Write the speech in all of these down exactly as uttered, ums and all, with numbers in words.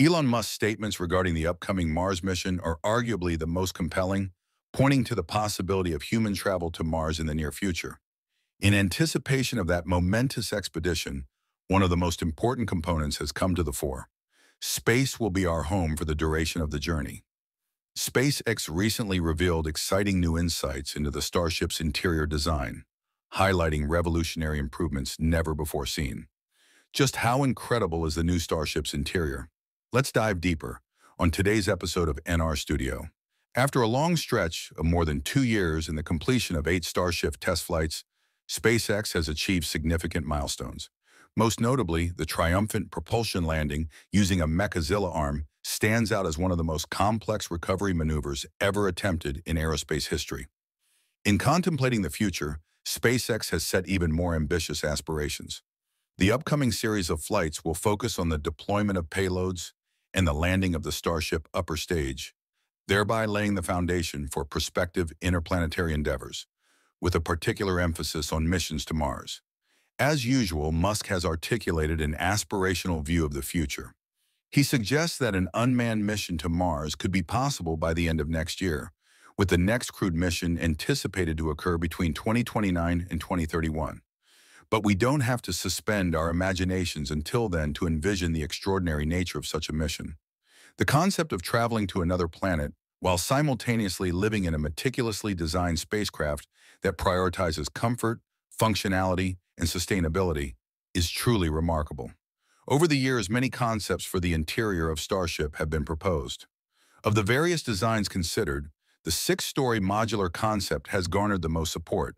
Elon Musk's statements regarding the upcoming Mars mission are arguably the most compelling, pointing to the possibility of human travel to Mars in the near future. In anticipation of that momentous expedition, one of the most important components has come to the fore. Space will be our home for the duration of the journey. SpaceX recently revealed exciting new insights into the Starship's interior design, highlighting revolutionary improvements never before seen. Just how incredible is the new Starship's interior? Let's dive deeper on today's episode of N R Studio. After a long stretch of more than two years and the completion of eight Starship test flights, SpaceX has achieved significant milestones. Most notably, the triumphant propulsion landing using a Mechazilla arm stands out as one of the most complex recovery maneuvers ever attempted in aerospace history. In contemplating the future, SpaceX has set even more ambitious aspirations. The upcoming series of flights will focus on the deployment of payloads and the landing of the Starship upper stage, thereby laying the foundation for prospective interplanetary endeavors, with a particular emphasis on missions to Mars. As usual, Musk has articulated an aspirational view of the future. He suggests that an unmanned mission to Mars could be possible by the end of next year, with the next crewed mission anticipated to occur between twenty twenty-nine and twenty thirty-one. But we don't have to suspend our imaginations until then to envision the extraordinary nature of such a mission. The concept of traveling to another planet while simultaneously living in a meticulously designed spacecraft that prioritizes comfort, functionality, and sustainability is truly remarkable. Over the years, many concepts for the interior of Starship have been proposed. Of the various designs considered, the six-story modular concept has garnered the most support.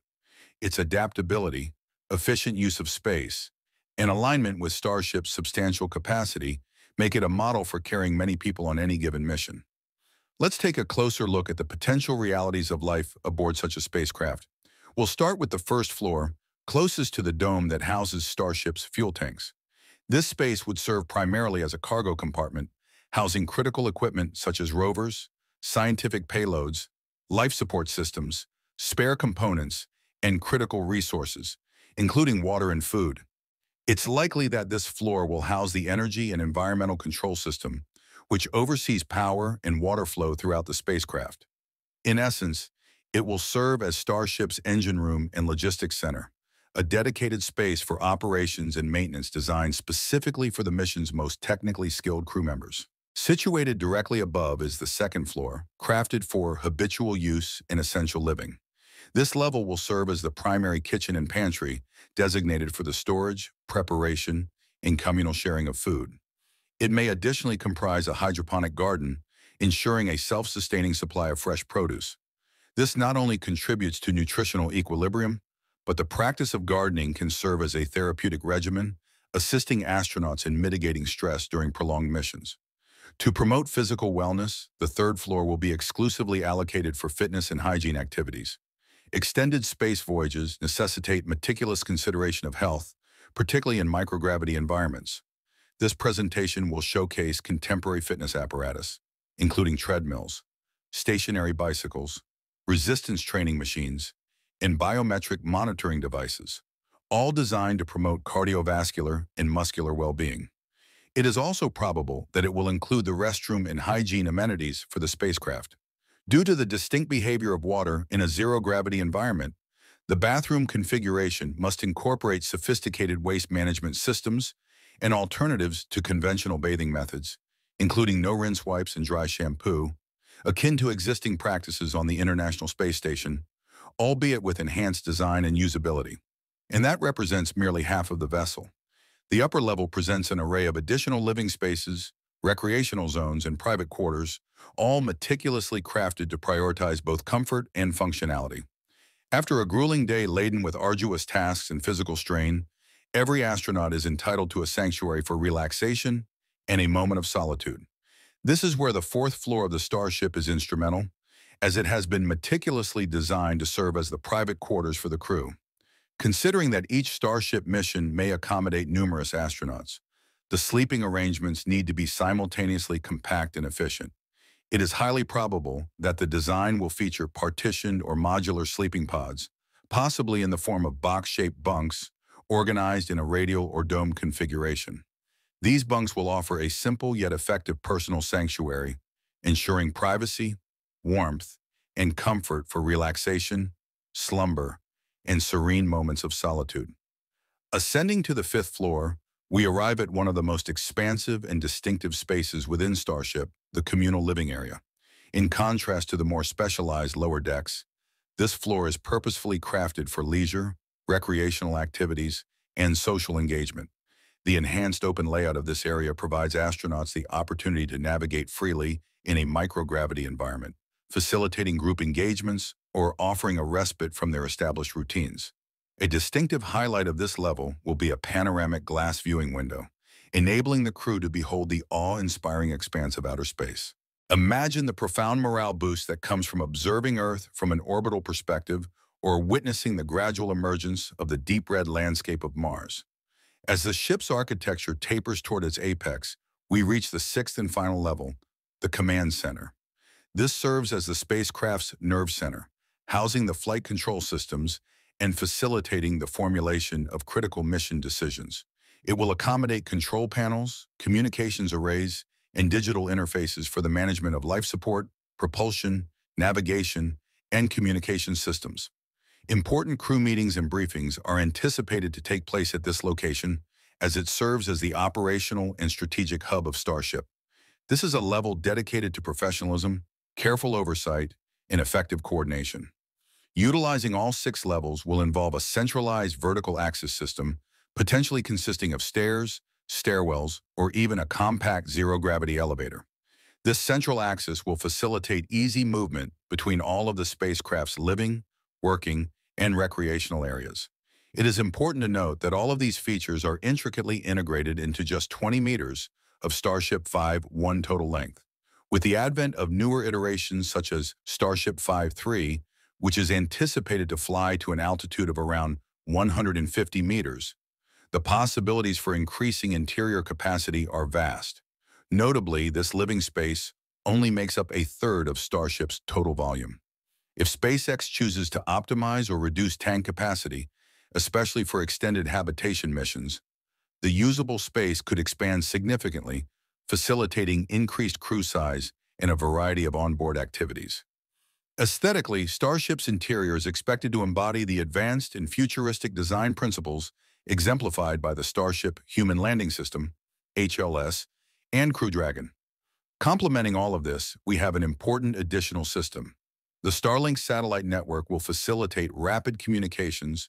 Its adaptability, efficient use of space, and alignment with Starship's substantial capacity make it a model for carrying many people on any given mission. Let's take a closer look at the potential realities of life aboard such a spacecraft. We'll start with the first floor, closest to the dome that houses Starship's fuel tanks. This space would serve primarily as a cargo compartment, housing critical equipment such as rovers, scientific payloads, life support systems, spare components, and critical resources, including water and food. It's likely that this floor will house the energy and environmental control system, which oversees power and water flow throughout the spacecraft. In essence, it will serve as Starship's engine room and logistics center, a dedicated space for operations and maintenance designed specifically for the mission's most technically skilled crew members. Situated directly above is the second floor, crafted for habitual use and essential living. This level will serve as the primary kitchen and pantry, designated for the storage, preparation, and communal sharing of food. It may additionally comprise a hydroponic garden, ensuring a self-sustaining supply of fresh produce. This not only contributes to nutritional equilibrium, but the practice of gardening can serve as a therapeutic regimen, assisting astronauts in mitigating stress during prolonged missions. To promote physical wellness, the third floor will be exclusively allocated for fitness and hygiene activities. Extended space voyages necessitate meticulous consideration of health, particularly in microgravity environments. This presentation will showcase contemporary fitness apparatus, including treadmills, stationary bicycles, resistance training machines, and biometric monitoring devices, all designed to promote cardiovascular and muscular well-being. It is also probable that it will include the restroom and hygiene amenities for the spacecraft. Due to the distinct behavior of water in a zero-gravity environment, the bathroom configuration must incorporate sophisticated waste management systems and alternatives to conventional bathing methods, including no rinse wipes and dry shampoo, akin to existing practices on the International Space Station, albeit with enhanced design and usability. And that represents merely half of the vessel. The upper level presents an array of additional living spaces, recreational zones, and private quarters, all meticulously crafted to prioritize both comfort and functionality. After a grueling day laden with arduous tasks and physical strain, every astronaut is entitled to a sanctuary for relaxation and a moment of solitude. This is where the fourth floor of the Starship is instrumental, as it has been meticulously designed to serve as the private quarters for the crew. Considering that each Starship mission may accommodate numerous astronauts, the sleeping arrangements need to be simultaneously compact and efficient. It is highly probable that the design will feature partitioned or modular sleeping pods, possibly in the form of box-shaped bunks, organized in a radial or dome configuration. These bunks will offer a simple yet effective personal sanctuary, ensuring privacy, warmth, and comfort for relaxation, slumber, and serene moments of solitude. Ascending to the fifth floor, we arrive at one of the most expansive and distinctive spaces within Starship, the communal living area. In contrast to the more specialized lower decks, this floor is purposefully crafted for leisure, recreational activities, and social engagement. The enhanced open layout of this area provides astronauts the opportunity to navigate freely in a microgravity environment, facilitating group engagements or offering a respite from their established routines. A distinctive highlight of this level will be a panoramic glass viewing window, enabling the crew to behold the awe-inspiring expanse of outer space. Imagine the profound morale boost that comes from observing Earth from an orbital perspective or witnessing the gradual emergence of the deep red landscape of Mars. As the ship's architecture tapers toward its apex, we reach the sixth and final level, the command center. This serves as the spacecraft's nerve center, housing the flight control systems and facilitating the formulation of critical mission decisions. It will accommodate control panels, communications arrays, and digital interfaces for the management of life support, propulsion, navigation, and communication systems. Important crew meetings and briefings are anticipated to take place at this location, as it serves as the operational and strategic hub of Starship. This is a level dedicated to professionalism, careful oversight, and effective coordination. Utilizing all six levels will involve a centralized vertical access system, potentially consisting of stairs, stairwells, or even a compact zero-gravity elevator. This central axis will facilitate easy movement between all of the spacecraft's living, working, and recreational areas. It is important to note that all of these features are intricately integrated into just twenty meters of Starship five one total length. With the advent of newer iterations such as Starship five three, which is anticipated to fly to an altitude of around one hundred fifty meters, the possibilities for increasing interior capacity are vast. Notably, this living space only makes up a third of Starship's total volume. If SpaceX chooses to optimize or reduce tank capacity, especially for extended habitation missions, the usable space could expand significantly, facilitating increased crew size and a variety of onboard activities. Aesthetically, Starship's interior is expected to embody the advanced and futuristic design principles exemplified by the Starship Human Landing System, H L S, and Crew Dragon. Complementing all of this, we have an important additional system. The Starlink satellite network will facilitate rapid communications,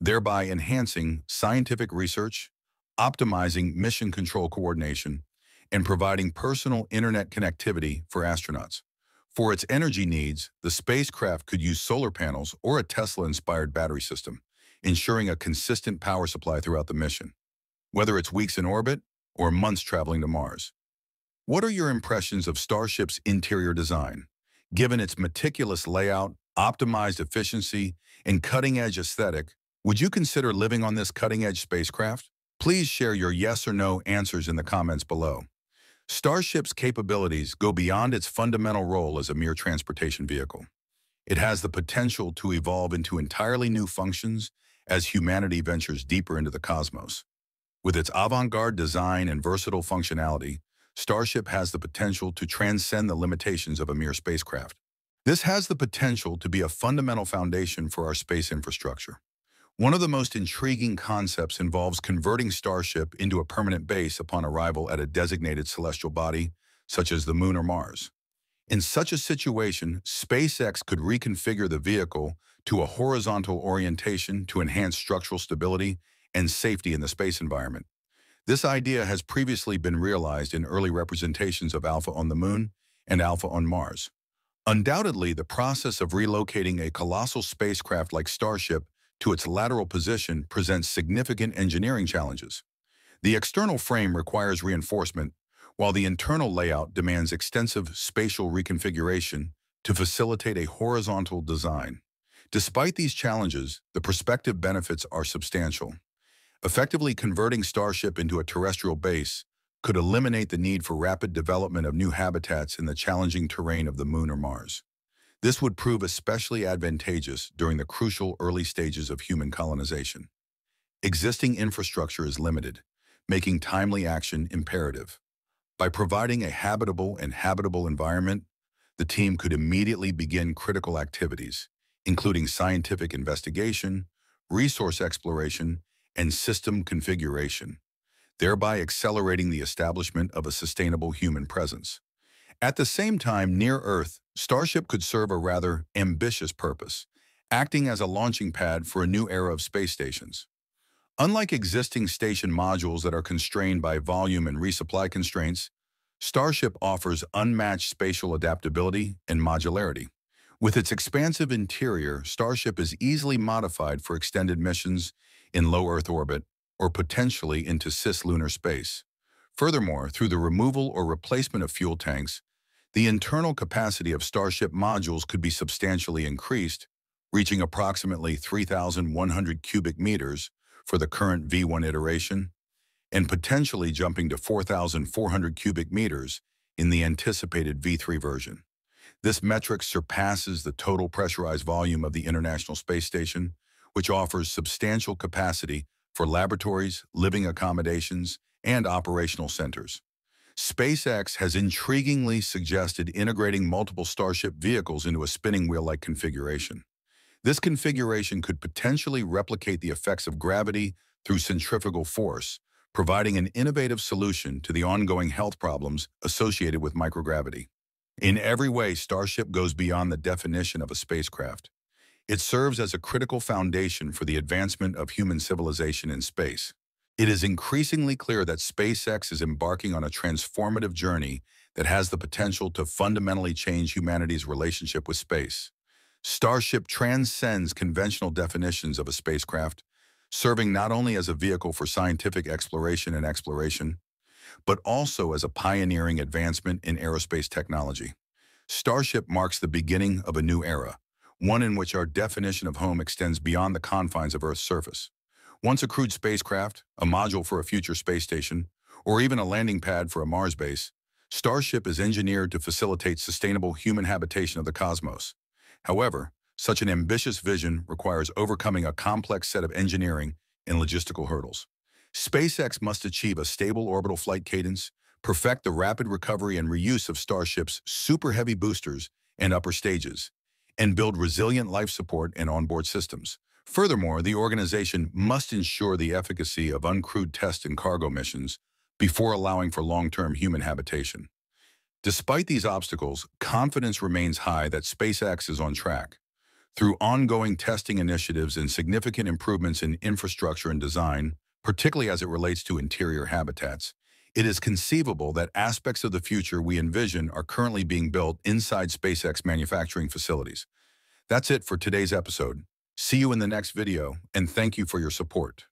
thereby enhancing scientific research, optimizing mission control coordination, and providing personal internet connectivity for astronauts. For its energy needs, the spacecraft could use solar panels or a Tesla-inspired battery system, ensuring a consistent power supply throughout the mission, whether it's weeks in orbit or months traveling to Mars. What are your impressions of Starship's interior design? Given its meticulous layout, optimized efficiency, and cutting-edge aesthetic, would you consider living on this cutting-edge spacecraft? Please share your yes or no answers in the comments below. Starship's capabilities go beyond its fundamental role as a mere transportation vehicle. It has the potential to evolve into entirely new functions as humanity ventures deeper into the cosmos. With its avant-garde design and versatile functionality, Starship has the potential to transcend the limitations of a mere spacecraft. This has the potential to be a fundamental foundation for our space infrastructure. One of the most intriguing concepts involves converting Starship into a permanent base upon arrival at a designated celestial body, such as the Moon or Mars. In such a situation, SpaceX could reconfigure the vehicle to a horizontal orientation to enhance structural stability and safety in the space environment. This idea has previously been realized in early representations of Alpha on the Moon and Alpha on Mars. Undoubtedly, the process of relocating a colossal spacecraft like Starship to its lateral position presents significant engineering challenges. The external frame requires reinforcement, while the internal layout demands extensive spatial reconfiguration to facilitate a horizontal design. Despite these challenges, the prospective benefits are substantial. Effectively converting Starship into a terrestrial base could eliminate the need for rapid development of new habitats in the challenging terrain of the Moon or Mars. This would prove especially advantageous during the crucial early stages of human colonization. Existing infrastructure is limited, making timely action imperative. By providing a habitable and habitable environment, the team could immediately begin critical activities, including scientific investigation, resource exploration, and system configuration, thereby accelerating the establishment of a sustainable human presence. At the same time, near Earth, Starship could serve a rather ambitious purpose, acting as a launching pad for a new era of space stations. Unlike existing station modules that are constrained by volume and resupply constraints, Starship offers unmatched spatial adaptability and modularity. With its expansive interior, Starship is easily modified for extended missions in low Earth orbit or potentially into cislunar space. Furthermore, through the removal or replacement of fuel tanks, the internal capacity of Starship modules could be substantially increased, reaching approximately three thousand one hundred cubic meters for the current V one iteration, and potentially jumping to four thousand four hundred cubic meters in the anticipated V three version. This metric surpasses the total pressurized volume of the International Space Station, which offers substantial capacity for laboratories, living accommodations, and operational centers. SpaceX has intriguingly suggested integrating multiple Starship vehicles into a spinning wheel-like configuration. This configuration could potentially replicate the effects of gravity through centrifugal force, providing an innovative solution to the ongoing health problems associated with microgravity. In every way, Starship goes beyond the definition of a spacecraft. It serves as a critical foundation for the advancement of human civilization in space. It is increasingly clear that SpaceX is embarking on a transformative journey that has the potential to fundamentally change humanity's relationship with space. Starship transcends conventional definitions of a spacecraft, serving not only as a vehicle for scientific exploration and exploration, but also as a pioneering advancement in aerospace technology. Starship marks the beginning of a new era, one in which our definition of home extends beyond the confines of Earth's surface. Once a crewed spacecraft, a module for a future space station, or even a landing pad for a Mars base, Starship is engineered to facilitate sustainable human habitation of the cosmos. However, such an ambitious vision requires overcoming a complex set of engineering and logistical hurdles. SpaceX must achieve a stable orbital flight cadence, perfect the rapid recovery and reuse of Starship's super heavy boosters and upper stages, and build resilient life support and onboard systems. Furthermore, the organization must ensure the efficacy of uncrewed test and cargo missions before allowing for long-term human habitation. Despite these obstacles, confidence remains high that SpaceX is on track. Through ongoing testing initiatives and significant improvements in infrastructure and design, particularly as it relates to interior habitats, it is conceivable that aspects of the future we envision are currently being built inside SpaceX manufacturing facilities. That's it for today's episode. See you in the next video, and thank you for your support.